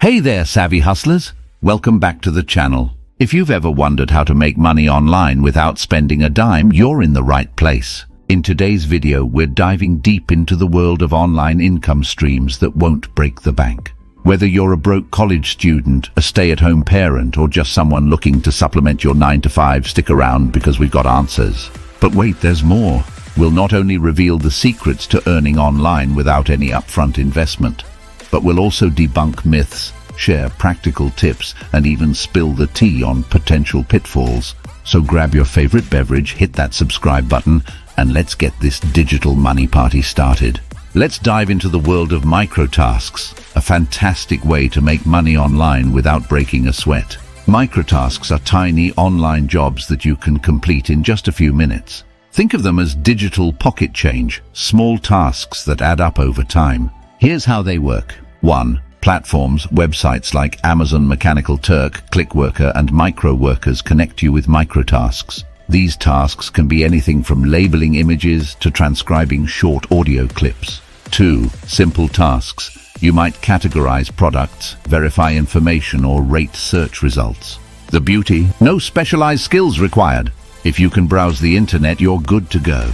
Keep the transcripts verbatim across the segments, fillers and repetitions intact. Hey there, savvy hustlers. Welcome back to the channel. If you've ever wondered how to make money online without spending a dime, you're in the right place. In today's video, we're diving deep into the world of online income streams that won't break the bank. Whether you're a broke college student, a stay-at-home parent, or just someone looking to supplement your nine to five, stick around because we've got answers. But wait, there's more. We'll not only reveal the secrets to earning online without any upfront investment, but we'll also debunk myths, share practical tips, and even spill the tea on potential pitfalls. So grab your favorite beverage, hit that subscribe button, and let's get this digital money party started. Let's dive into the world of microtasks, a fantastic way to make money online without breaking a sweat. Microtasks are tiny online jobs that you can complete in just a few minutes. Think of them as digital pocket change, small tasks that add up over time. Here's how they work. one Platforms, websites like Amazon Mechanical Turk, Clickworker, and Microworkers connect you with microtasks. These tasks can be anything from labeling images to transcribing short audio clips. two Simple tasks. You might categorize products, verify information, or rate search results. The beauty? No specialized skills required. If you can browse the internet, you're good to go.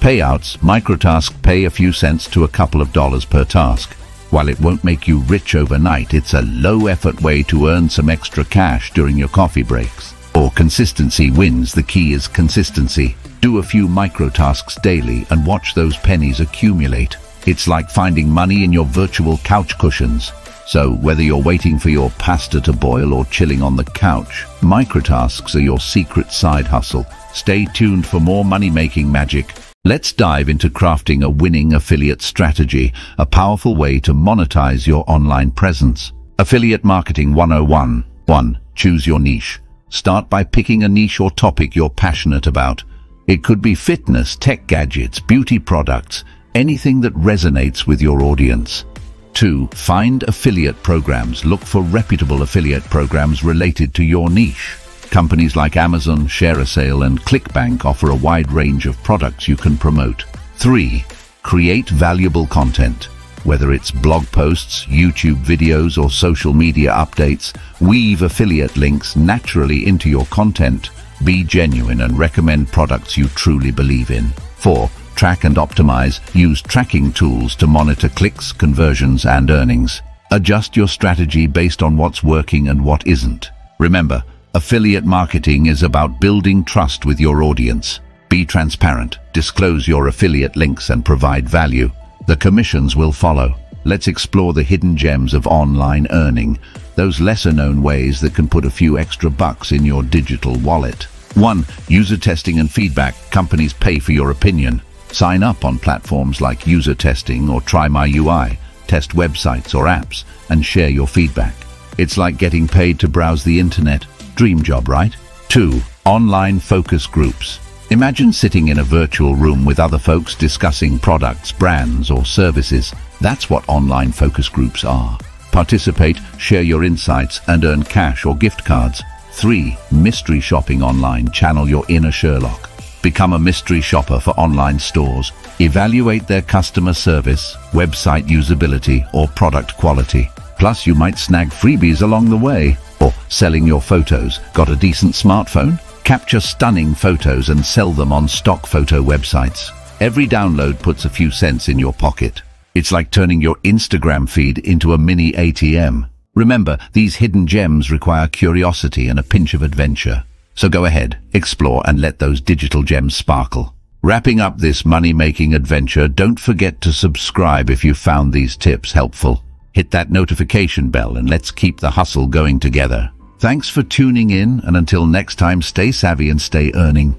Payouts. Microtasks pay a few cents to a couple of dollars per task. While it won't make you rich overnight, it's a low-effort way to earn some extra cash during your coffee breaks. Or consistency wins. The key is consistency. Do a few microtasks daily and watch those pennies accumulate. It's like finding money in your virtual couch cushions. So whether you're waiting for your pasta to boil or chilling on the couch, microtasks are your secret side hustle. Stay tuned for more money-making magic. Let's dive into crafting a winning affiliate strategy, a powerful way to monetize your online presence. Affiliate Marketing one oh one. one Choose your niche. Start by picking a niche or topic you're passionate about. It could be fitness, tech gadgets, beauty products, anything that resonates with your audience. two Find affiliate programs. Look for reputable affiliate programs related to your niche. Companies like Amazon, ShareASale, and ClickBank offer a wide range of products you can promote. three Create valuable content. Whether it's blog posts, YouTube videos, or social media updates, weave affiliate links naturally into your content. Be genuine and recommend products you truly believe in. four Track and optimize. Use tracking tools to monitor clicks, conversions, and earnings. Adjust your strategy based on what's working and what isn't. Remember, affiliate marketing is about building trust with your audience. Be transparent, disclose your affiliate links, and provide value. The commissions will follow. Let's explore the hidden gems of online earning, those lesser-known ways that can put a few extra bucks in your digital wallet. one User testing and feedback. Companies pay for your opinion. Sign up on platforms like UserTesting or TryMyUI, test websites or apps, and share your feedback. It's like getting paid to browse the internet. Dream job, right? two Online focus groups. Imagine sitting in a virtual room with other folks discussing products, brands, or services. That's what online focus groups are. Participate, share your insights, and earn cash or gift cards. three Mystery shopping online. Channel your inner Sherlock. Become a mystery shopper for online stores. Evaluate their customer service, website usability, or product quality. Plus, you might snag freebies along the way. Or selling your photos. Got a decent smartphone? Capture stunning photos and sell them on stock photo websites. Every download puts a few cents in your pocket. It's like turning your Instagram feed into a mini A T M. Remember, these hidden gems require curiosity and a pinch of adventure. So go ahead, explore, and let those digital gems sparkle. Wrapping up this money-making adventure, don't forget to subscribe if you found these tips helpful. Hit that notification bell and let's keep the hustle going together. Thanks for tuning in, and until next time, stay savvy and stay earning.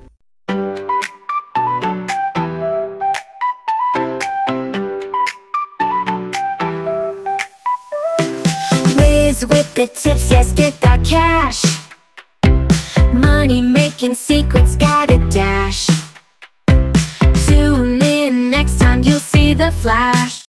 Whiz with the tips, yes, get that cash. Money making secrets, gotta dash. Tune in next time, you'll see the flash.